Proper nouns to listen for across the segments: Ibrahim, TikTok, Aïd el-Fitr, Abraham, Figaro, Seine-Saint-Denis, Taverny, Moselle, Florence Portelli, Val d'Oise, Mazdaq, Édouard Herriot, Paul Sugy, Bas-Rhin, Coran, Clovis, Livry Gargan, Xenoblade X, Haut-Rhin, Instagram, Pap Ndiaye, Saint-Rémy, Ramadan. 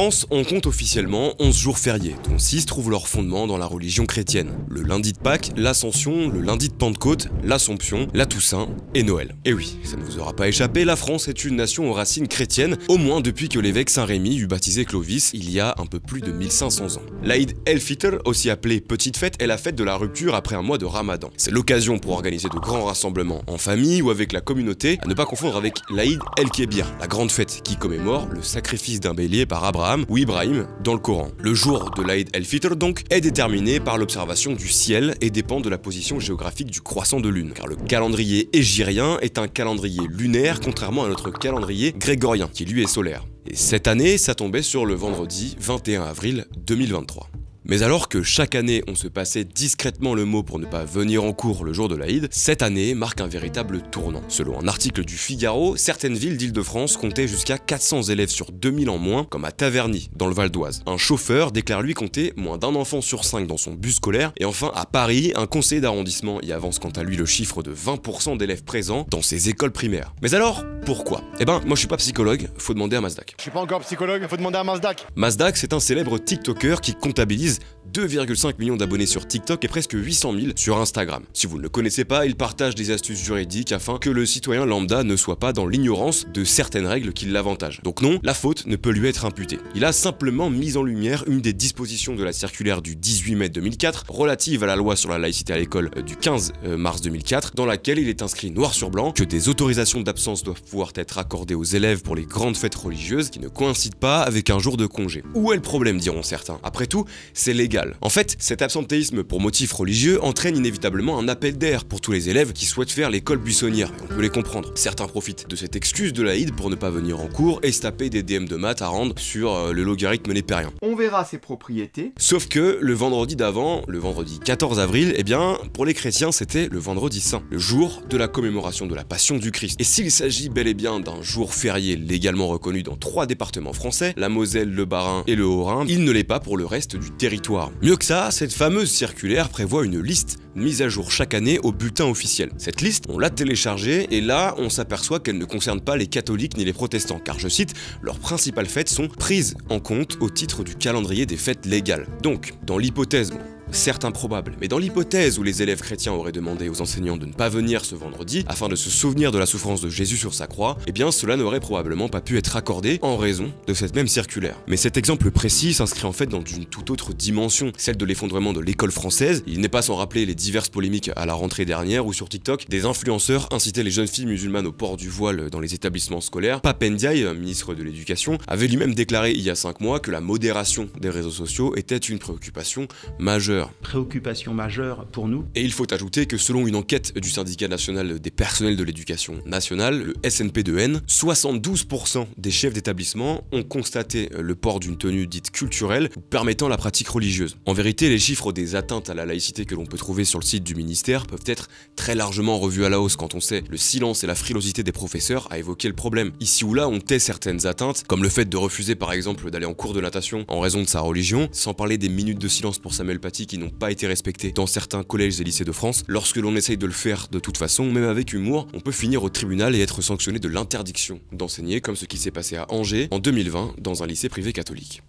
France, on compte officiellement 11 jours fériés, dont 6 trouvent leur fondement dans la religion chrétienne. Le lundi de Pâques, l'Ascension, le lundi de Pentecôte, l'Assomption, la Toussaint et Noël. Et oui, ça ne vous aura pas échappé, la France est une nation aux racines chrétiennes, au moins depuis que l'évêque Saint-Rémy eut baptisé Clovis il y a un peu plus de 1500 ans. L'Aïd el-Fitr, aussi appelée Petite Fête, est la fête de la rupture après un mois de Ramadan. C'est l'occasion pour organiser de grands rassemblements en famille ou avec la communauté, à ne pas confondre avec l'Aïd el-Kébir, la grande fête qui commémore le sacrifice d'un bélier par Abraham ou Ibrahim dans le Coran. Le jour de l'Aïd el-Fitr donc est déterminé par l'observation du ciel et dépend de la position géographique du croissant de lune, car le calendrier égyrien est un calendrier lunaire contrairement à notre calendrier grégorien qui lui est solaire. Et cette année, ça tombait sur le vendredi 21 avril 2023. Mais alors que chaque année on se passait discrètement le mot pour ne pas venir en cours le jour de l'Aïd, cette année marque un véritable tournant. Selon un article du Figaro, certaines villes d'Île-de-France comptaient jusqu'à 400 élèves sur 2000 en moins, comme à Taverny, dans le Val d'Oise. Un chauffeur déclare lui compter moins d'un enfant sur 5 dans son bus scolaire, et enfin à Paris, un conseiller d'arrondissement y avance quant à lui le chiffre de 20% d'élèves présents dans ses écoles primaires. Mais alors, pourquoi? Eh ben, moi je suis pas psychologue, faut demander à Mazdaq. Je suis pas encore psychologue, faut demander à Mazdaq. Mazdaq, c'est un célèbre TikToker qui comptabilise 2,5 millions d'abonnés sur TikTok et presque 800 000 sur Instagram. Si vous ne le connaissez pas, il partage des astuces juridiques afin que le citoyen lambda ne soit pas dans l'ignorance de certaines règles qui l'avantagent. Donc non, la faute ne peut lui être imputée. Il a simplement mis en lumière une des dispositions de la circulaire du 18 mai 2004 relative à la loi sur la laïcité à l'école du 15 mars 2004 dans laquelle il est inscrit noir sur blanc que des autorisations d'absence doivent pouvoir être accordées aux élèves pour les grandes fêtes religieuses qui ne coïncident pas avec un jour de congé. Où est le problème, diront certains. Après tout, c'est légal. En fait, cet absentéisme pour motif religieux entraîne inévitablement un appel d'air pour tous les élèves qui souhaitent faire l'école buissonnière, et on peut les comprendre. Certains profitent de cette excuse de l'Aïd pour ne pas venir en cours et se taper des DM de maths à rendre sur le logarithme népérien. On verra ses propriétés. Sauf que le vendredi d'avant, le vendredi 14 avril, eh bien, pour les chrétiens, c'était le vendredi saint, le jour de la commémoration de la passion du Christ. Et s'il s'agit bel et bien d'un jour férié légalement reconnu dans 3 départements français, la Moselle, le Bas-Rhin et le Haut-Rhin, il ne l'est pas pour le reste du territoire. Mieux que ça, cette fameuse circulaire prévoit une liste mise à jour chaque année au bulletin officiel. Cette liste, on l'a téléchargée et là, on s'aperçoit qu'elle ne concerne pas les catholiques ni les protestants, car je cite, leurs principales fêtes sont prises en compte au titre du calendrier des fêtes légales. Donc, dans l'hypothèse, certes improbable, mais dans l'hypothèse où les élèves chrétiens auraient demandé aux enseignants de ne pas venir ce vendredi afin de se souvenir de la souffrance de Jésus sur sa croix, eh bien cela n'aurait probablement pas pu être accordé en raison de cette même circulaire. Mais cet exemple précis s'inscrit en fait dans une toute autre dimension, celle de l'effondrement de l'école française. Il n'est pas sans rappeler les diverses polémiques à la rentrée dernière où sur TikTok, des influenceurs incitaient les jeunes filles musulmanes au port du voile dans les établissements scolaires. Pap Ndiaye, ministre de l'Éducation, avait lui-même déclaré il y a 5 mois que la modération des réseaux sociaux était une préoccupation majeure. Préoccupation majeure pour nous. Et il faut ajouter que selon une enquête du syndicat national des personnels de l'éducation nationale, le SNPDN, 72% des chefs d'établissement ont constaté le port d'une tenue dite culturelle permettant la pratique religieuse. En vérité, les chiffres des atteintes à la laïcité que l'on peut trouver sur le site du ministère peuvent être très largement revus à la hausse quand on sait le silence et la frilosité des professeurs à évoquer le problème. Ici ou là, on tait certaines atteintes, comme le fait de refuser par exemple d'aller en cours de natation en raison de sa religion, sans parler des minutes de silence pour Samuel Paty qui n'ont pas été respectés dans certains collèges et lycées de France. Lorsque l'on essaye de le faire de toute façon, même avec humour, on peut finir au tribunal et être sanctionné de l'interdiction d'enseigner, comme ce qui s'est passé à Angers en 2020 dans un lycée privé catholique.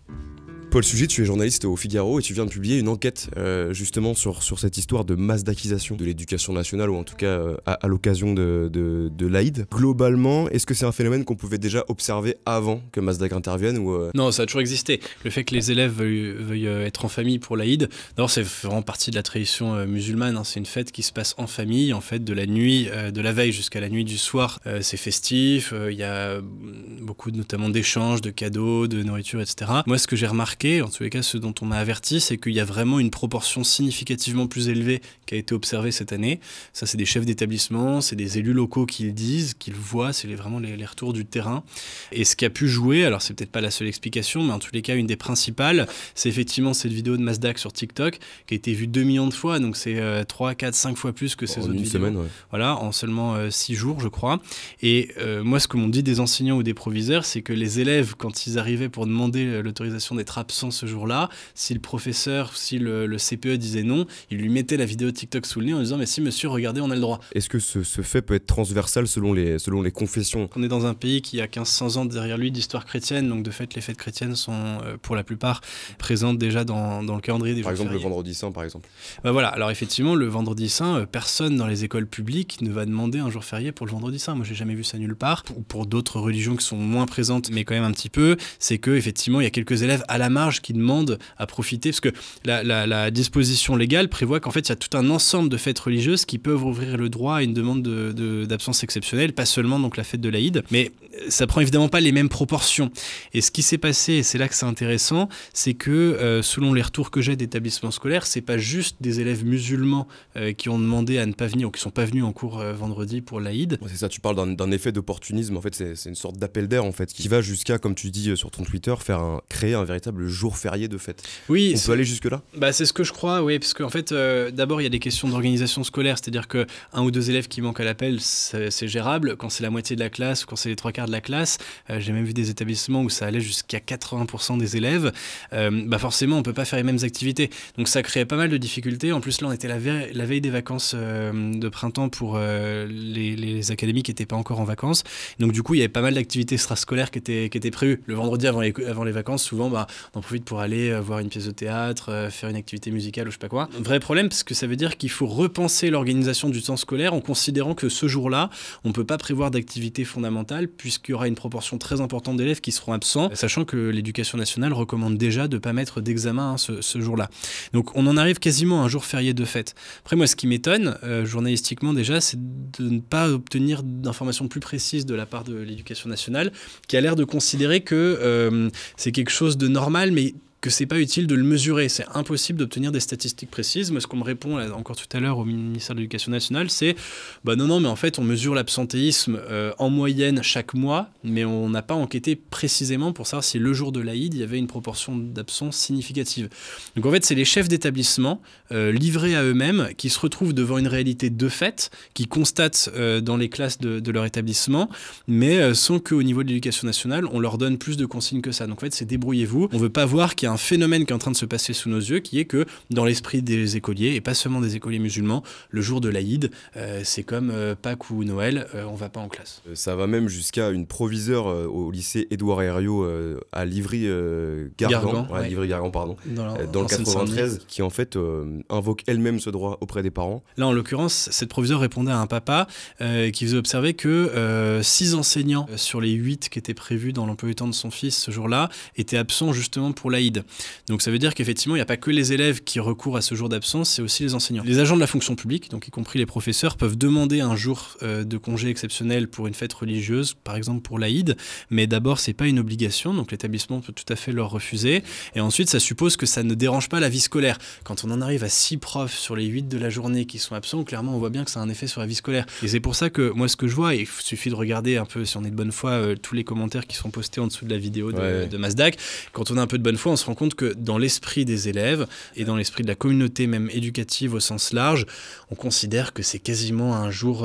Paul Sugy, tu es journaliste au Figaro et tu viens de publier une enquête justement sur cette histoire de mazdakisation de l'éducation nationale, ou en tout cas à l'occasion de l'Aïd. Globalement, est-ce que c'est un phénomène qu'on pouvait déjà observer avant que Mazdak intervienne ou Non, ça a toujours existé. Le fait que les élèves veuillent être en famille pour l'Aïd, d'abord c'est vraiment partie de la tradition musulmane, hein. C'est une fête qui se passe en famille, en fait, de la nuit, de la veille jusqu'à la nuit du soir. C'est festif, il y a beaucoup notamment d'échanges, de cadeaux, de nourriture, etc. Moi, ce que j'ai remarqué, en tous les cas ce dont on m'a averti, c'est qu'il y a vraiment une proportion significativement plus élevée qui a été observée cette année. Ça, c'est des chefs d'établissement, c'est des élus locaux qui le disent, qui le voient, c'est vraiment les retours du terrain. Et ce qui a pu jouer, alors c'est peut-être pas la seule explication, mais en tous les cas une des principales, c'est effectivement cette vidéo de Mazdaq sur TikTok qui a été vue 2 millions de fois, donc c'est 3, 4, 5 fois plus que ces autres vidéos. Semaine, ouais. Voilà, en seulement 6 jours je crois. Et moi, ce que m'ont dit des enseignants ou des proviseurs, c'est que les élèves, quand ils arrivaient pour demander l'autorisation d'être absents absent ce jour-là, si le professeur, si le CPE disait non, il lui mettait la vidéo TikTok sous le nez en lui disant mais si monsieur, regardez, on a le droit. Est-ce que ce fait peut être transversal selon les confessions? On est dans un pays qui a 1500 ans derrière lui d'histoire chrétienne, donc de fait les fêtes chrétiennes sont pour la plupart présentes déjà dans le calendrier des jours fériés. Par exemple le vendredi saint par exemple. Bah voilà, alors effectivement le vendredi saint, personne dans les écoles publiques ne va demander un jour férié pour le vendredi saint. Moi j'ai jamais vu ça nulle part, ou pour d'autres religions qui sont moins présentes mais quand même un petit peu, c'est que effectivement il y a quelques élèves à la marge qui demandent à profiter, parce que la disposition légale prévoit qu'en fait il y a tout un ensemble de fêtes religieuses qui peuvent ouvrir le droit à une demande d'absence exceptionnelle, pas seulement donc la fête de l'Aïd, mais ça prend évidemment pas les mêmes proportions. Et ce qui s'est passé, et c'est là que c'est intéressant, c'est que selon les retours que j'ai d'établissements scolaires, c'est pas juste des élèves musulmans qui ont demandé à ne pas venir ou qui sont pas venus en cours vendredi pour l'Aïd. C'est ça, tu parles d'un effet d'opportunisme, en fait c'est une sorte d'appel d'air en fait, qui va jusqu'à, comme tu dis sur ton Twitter, créer un véritable jour férié de fête. Oui, on peut aller jusque là. Bah c'est ce que je crois, oui, parce qu'en fait d'abord il y a des questions d'organisation scolaire, c'est-à-dire que un ou deux élèves qui manquent à l'appel c'est gérable, quand c'est la moitié de la classe ou quand c'est les trois quarts de la classe, j'ai même vu des établissements où ça allait jusqu'à 80% des élèves, bah forcément on peut pas faire les mêmes activités, donc ça créait pas mal de difficultés. En plus là on était la veille des vacances de printemps pour les académies qui n'étaient pas encore en vacances, donc du coup il y avait pas mal d'activités extrascolaires qui étaient prévues le vendredi avant les vacances. Souvent bah, on en profite pour aller voir une pièce de théâtre, faire une activité musicale ou je sais pas quoi. Vrai problème, parce que ça veut dire qu'il faut repenser l'organisation du temps scolaire en considérant que ce jour-là on peut pas prévoir d'activité fondamentale puisqu'il y aura une proportion très importante d'élèves qui seront absents, sachant que l'éducation nationale recommande déjà de pas mettre d'examen hein, ce jour-là. Donc on en arrive quasiment à un jour férié de fête. Après moi ce qui m'étonne journalistiquement déjà, c'est de ne pas obtenir d'informations plus précises de la part de l'éducation nationale, qui a l'air de considérer que c'est quelque chose de normal, mais que c'est pas utile de le mesurer. C'est impossible d'obtenir des statistiques précises. Mais ce qu'on me répond là, encore tout à l'heure au ministère de l'Éducation nationale, c'est bah non, mais en fait, on mesure l'absentéisme en moyenne chaque mois, mais on n'a pas enquêté précisément pour savoir si le jour de l'Aïd, il y avait une proportion d'absence significative. Donc en fait, c'est les chefs d'établissement livrés à eux-mêmes qui se retrouvent devant une réalité de fait, qui constatent dans les classes de leur établissement, mais sans qu'au niveau de l'Éducation nationale, on leur donne plus de consignes que ça. Donc en fait, c'est débrouillez-vous. On veut pas voir qu'il y a un phénomène qui est en train de se passer sous nos yeux, qui est que dans l'esprit des écoliers, et pas seulement des écoliers musulmans, le jour de l'Aïd, c'est comme Pâques ou Noël, on va pas en classe. Ça va même jusqu'à une proviseure au lycée Édouard Herriot à Livry Gargan, ouais, Livry Gargan pardon, dans le 93, qui en fait invoque elle-même ce droit auprès des parents. Là en l'occurrence, cette proviseure répondait à un papa qui faisait observer que 6 enseignants sur les 8 qui étaient prévus dans l'emploi du temps de son fils ce jour-là étaient absents justement pour l'Aïd. Donc ça veut dire qu'effectivement, il n'y a pas que les élèves qui recourent à ce jour d'absence, c'est aussi les enseignants. Les agents de la fonction publique, donc y compris les professeurs, peuvent demander un jour de congé exceptionnel pour une fête religieuse, par exemple pour l'Aïd, mais d'abord, c'est pas une obligation, donc l'établissement peut tout à fait leur refuser, et ensuite, ça suppose que ça ne dérange pas la vie scolaire. Quand on en arrive à 6 profs sur les 8 de la journée qui sont absents, clairement, on voit bien que ça a un effet sur la vie scolaire. Et c'est pour ça que, moi, ce que je vois, et il suffit de regarder un peu, si on est de bonne foi, tous les commentaires qui sont postés en dessous de la vidéo de Mazdaq, quand on a un peu de bonne foi, on se rend compte que dans l'esprit des élèves et dans l'esprit de la communauté même éducative au sens large, on considère que c'est quasiment un jour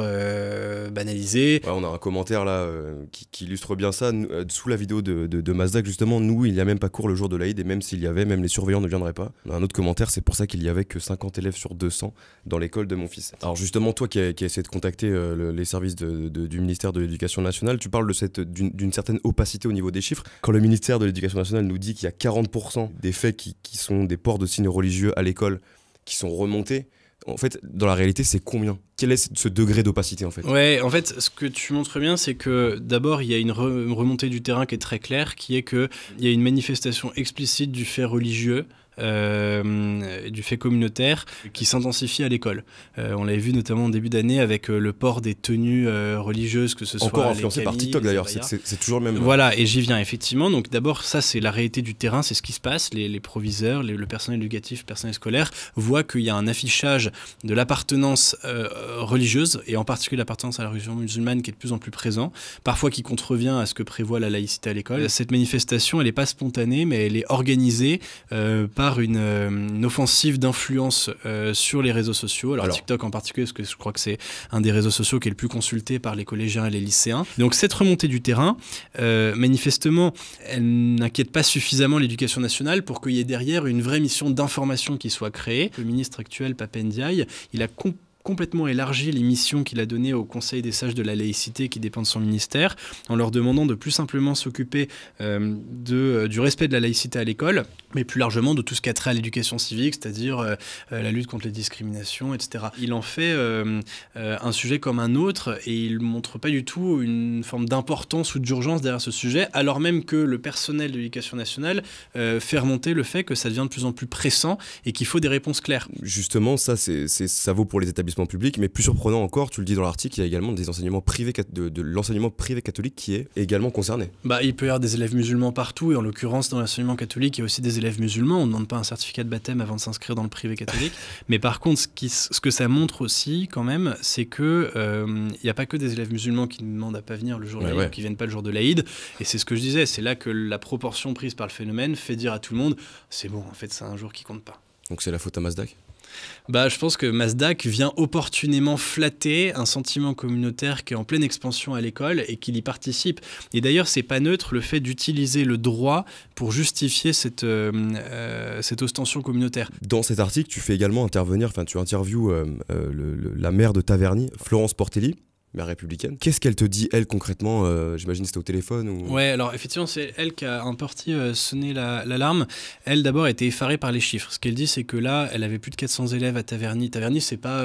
banalisé. Ouais, on a un commentaire là qui illustre bien ça. Nous, sous la vidéo de Mazdaq justement, nous il n'y a même pas cours le jour de l'Aïd, et même s'il y avait, même les surveillants ne viendraient pas. On a un autre commentaire, c'est pour ça qu'il n'y avait que 50 élèves sur 200 dans l'école de mon fils. Alors justement toi qui as essayé de contacter les services du ministère de l'Éducation nationale, tu parles d'une certaine opacité au niveau des chiffres. Quand le ministère de l'Éducation nationale nous dit qu'il y a 40% des faits qui sont des ports de signes religieux à l'école qui sont remontés, en fait, dans la réalité, c'est combien? Quel est ce degré d'opacité en fait? Ouais, en fait, ce que tu montres bien, c'est que d'abord, il y a une remontée du terrain qui est très claire, qui est qu'il y a une manifestation explicite du fait religieux, du fait communautaire qui s'intensifie à l'école. On l'avait vu notamment en début d'année avec le port des tenues religieuses, que ce soit encore influencé par TikTok d'ailleurs, c'est toujours le même. Voilà, et j'y viens effectivement. Donc d'abord ça c'est la réalité du terrain, c'est ce qui se passe. Les proviseurs, le personnel éducatif, le personnel scolaire voient qu'il y a un affichage de l'appartenance religieuse, et en particulier l'appartenance à la religion musulmane qui est de plus en plus présent, parfois qui contrevient à ce que prévoit la laïcité à l'école. Cette manifestation, elle n'est pas spontanée, mais elle est organisée par une offensive d'influence sur les réseaux sociaux, alors TikTok en particulier, parce que je crois que c'est un des réseaux sociaux qui est le plus consulté par les collégiens et les lycéens. Donc cette remontée du terrain, manifestement, elle n'inquiète pas suffisamment l'éducation nationale pour qu'il y ait derrière une vraie mission d'information qui soit créée. Le ministre actuel, Pap Ndiaye, il a complètement élargi les missions qu'il a données au Conseil des sages de la laïcité qui dépend de son ministère, en leur demandant de plus simplement s'occuper du respect de la laïcité à l'école, mais plus largement de tout ce qui a trait à l'éducation civique, c'est-à-dire la lutte contre les discriminations, etc. Il en fait un sujet comme un autre, et il ne montre pas du tout une forme d'importance ou d'urgence derrière ce sujet, alors même que le personnel de l'éducation nationale fait remonter le fait que ça devient de plus en plus pressant et qu'il faut des réponses claires. Justement, ça, ça vaut pour les établissements public, mais plus surprenant encore, tu le dis dans l'article, il y a également des enseignements privés, de l'enseignement privé catholique qui est également concerné. Bah, il peut y avoir des élèves musulmans partout, et en l'occurrence dans l'enseignement catholique il y a aussi des élèves musulmans. On ne demande pas un certificat de baptême avant de s'inscrire dans le privé catholique. Mais par contre, ce que ça montre aussi quand même, c'est que il n'y a pas que des élèves musulmans qui ne demandent à pas venir le jour de l'Aïd, ou qui viennent pas le jour de l'Aïd. Et c'est ce que je disais, c'est là que la proportion prise par le phénomène fait dire à tout le monde, c'est bon, en fait c'est un jour qui compte pas. Donc c'est la faute à Mazdaq? Bah, je pense que Mazdaq vient opportunément flatter un sentiment communautaire qui est en pleine expansion à l'école et qu'il y participe. Et d'ailleurs, c'est pas neutre le fait d'utiliser le droit pour justifier cette ostension communautaire. Dans cet article, tu fais également intervenir, enfin, tu interviews la maire de Taverny, Florence Portelli, maire républicaine. Qu'est-ce qu'elle te dit, elle, concrètement? J'imagine que c'était au téléphone ou... Ouais, alors effectivement, c'est elle qui a un parti sonné l'alarme. Elle, d'abord, était effarée par les chiffres. Ce qu'elle dit, c'est que là, elle avait plus de 400 élèves à Taverny. Taverny, c'est pas...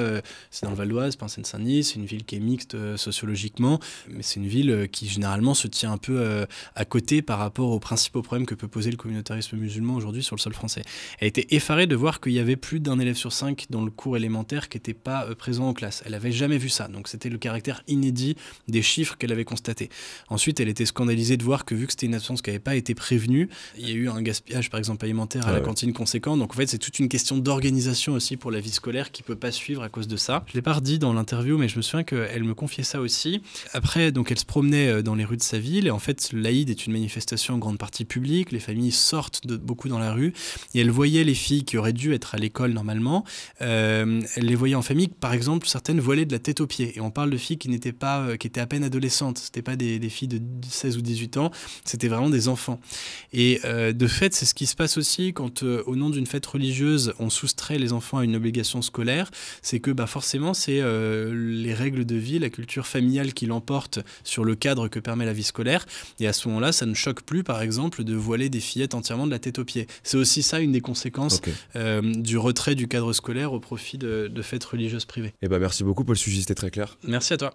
c'est dans le Val d'Oise, pas en Seine-Saint-Denis, c'est une ville qui est mixte sociologiquement, mais c'est une ville qui, généralement, se tient un peu à côté par rapport aux principaux problèmes que peut poser le communautarisme musulman aujourd'hui sur le sol français. Elle était effarée de voir qu'il y avait plus d'un élève sur 5 dans le cours élémentaire qui n'était pas présent en classe. Elle avait jamais vu ça, donc c'était le caractère inédit des chiffres qu'elle avait constatés. Ensuite, elle était scandalisée de voir que, vu que c'était une absence qui n'avait pas été prévenue, il y a eu un gaspillage, par exemple, alimentaire à la cantine conséquent. Donc, en fait, c'est toute une question d'organisation aussi pour la vie scolaire qui ne peut pas suivre à cause de ça. Je ne l'ai pas redit dans l'interview, mais je me souviens qu'elle me confiait ça aussi. Après, donc, elle se promenait dans les rues de sa ville, et en fait, l'Aïd est une manifestation en grande partie publique. Les familles sortent beaucoup dans la rue, et elle voyait les filles qui auraient dû être à l'école normalement. Elle les voyait en famille, par exemple, certaines voilées de la tête aux pieds. Et on parle de filles qui étaient à peine adolescentes, c'était pas des filles de 16 ou 18 ans, c'était vraiment des enfants. Et de fait, c'est ce qui se passe aussi quand, au nom d'une fête religieuse, on soustrait les enfants à une obligation scolaire, c'est que bah, forcément, c'est les règles de vie, la culture familiale qui l'emporte sur le cadre que permet la vie scolaire, et à ce moment-là, ça ne choque plus, par exemple, de voiler des fillettes entièrement de la tête aux pieds. C'est aussi ça une des conséquences du retrait du cadre scolaire au profit de fêtes religieuses privées. Et bah, merci beaucoup, Paul Sugy, c'était très clair. Merci à toi.